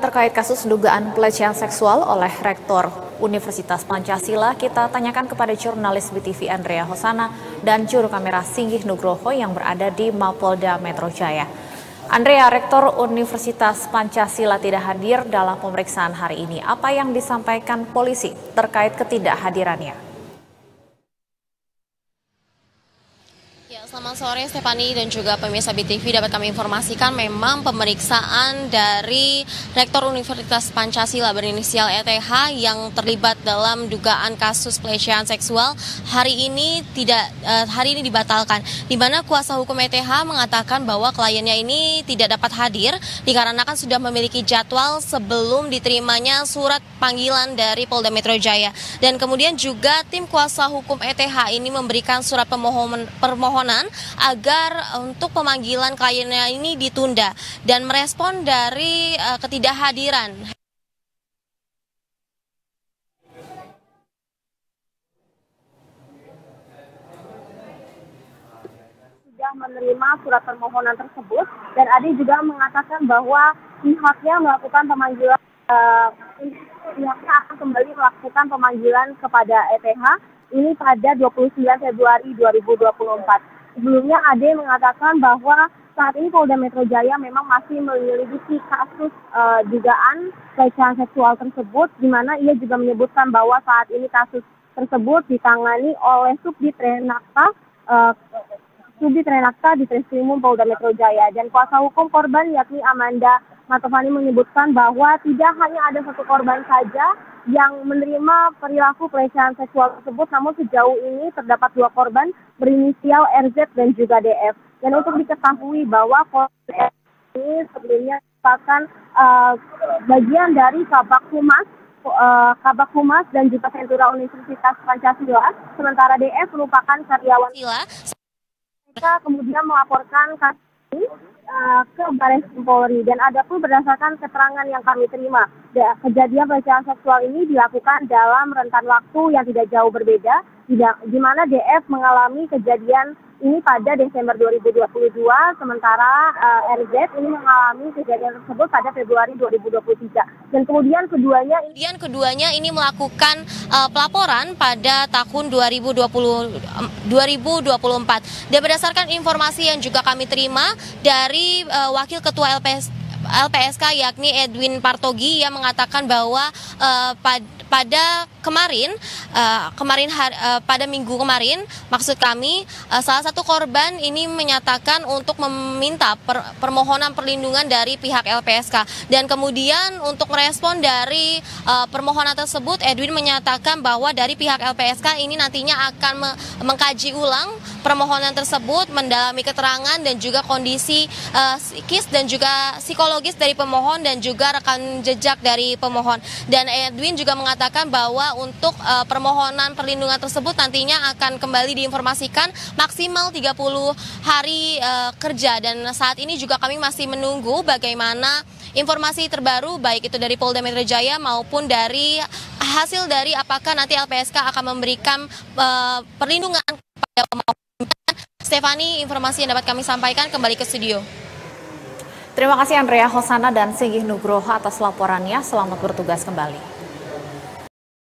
terkait kasus dugaan pelecehan seksual oleh Rektor Universitas Pancasila, kita tanyakan kepada jurnalis BTV Andrea Hosana dan juru kamera Singgih Nugroho yang berada di Mapolda Metro Jaya. Andrea, Rektor Universitas Pancasila tidak hadir dalam pemeriksaan hari ini. Apa yang disampaikan polisi terkait ketidakhadirannya? Selamat sore Stephanie dan juga pemirsa BTV, dapat kami informasikan memang pemeriksaan dari Rektor Universitas Pancasila berinisial ETH yang terlibat dalam dugaan kasus pelecehan seksual hari ini dibatalkan, di mana kuasa hukum ETH mengatakan bahwa kliennya ini tidak dapat hadir dikarenakan sudah memiliki jadwal sebelum diterimanya surat panggilan dari Polda Metro Jaya. Dan kemudian juga tim kuasa hukum ETH ini memberikan surat permohonan agar untuk pemanggilan kliennya ini ditunda, dan merespon dari ketidakhadiran. Sudah menerima surat permohonan tersebut, dan Adi juga mengatakan bahwa pihaknya melakukan pemanggilan, pihaknya akan kembali melakukan pemanggilan kepada ETH ini pada 29 Februari 2024. Sebelumnya Ade mengatakan bahwa saat ini Polda Metro Jaya memang masih menyelidiki kasus dugaan pelecehan seksual tersebut, di mana ia juga menyebutkan bahwa saat ini kasus tersebut ditangani oleh Subdit Renakta di Treskrimum Polda Metro Jaya. Dan kuasa hukum korban yakni Amanda Matovani menyebutkan bahwa tidak hanya ada satu korban saja yang menerima perilaku pelecehan seksual tersebut, namun sejauh ini terdapat dua korban berinisial RZ dan juga DF. Dan untuk diketahui bahwa korban ini sebelumnya merupakan bagian dari Kabak Humas dan juga Sentura Universitas Pancasila, sementara DF merupakan karyawan. Mereka kemudian melaporkan kasus ini ke Bareskrim Polri. Dan adapun berdasarkan keterangan yang kami terima, kejadian pelecehan seksual ini dilakukan dalam rentan waktu yang tidak jauh berbeda, di mana DF mengalami kejadian ini pada Desember 2022, sementara RZ ini mengalami kejadian tersebut pada Februari 2023. Dan kemudian keduanya ini melakukan pelaporan pada tahun 2024. Dan berdasarkan informasi yang juga kami terima dari Wakil Ketua LPSK yakni Edwin Partogi, yang mengatakan bahwa pada minggu kemarin, salah satu korban ini menyatakan untuk meminta permohonan perlindungan dari pihak LPSK. Dan kemudian untuk merespon dari permohonan tersebut, Edwin menyatakan bahwa dari pihak LPSK ini nantinya akan mengkaji ulang permohonan tersebut, mendalami keterangan dan juga kondisi psikis dan juga psikologis dari pemohon dan juga rekam jejak dari pemohon. Dan Edwin juga mengatakan bahwa untuk permohonan perlindungan tersebut nantinya akan kembali diinformasikan maksimal 30 hari kerja. Dan saat ini juga kami masih menunggu bagaimana informasi terbaru, baik itu dari Polda Metro Jaya maupun dari hasil dari apakah nanti LPSK akan memberikan perlindungan kepada pemohon. Stephanie, informasi yang dapat kami sampaikan, kembali ke studio. Terima kasih Andrea Hosana dan Singgih Nugroho atas laporannya. Selamat bertugas kembali.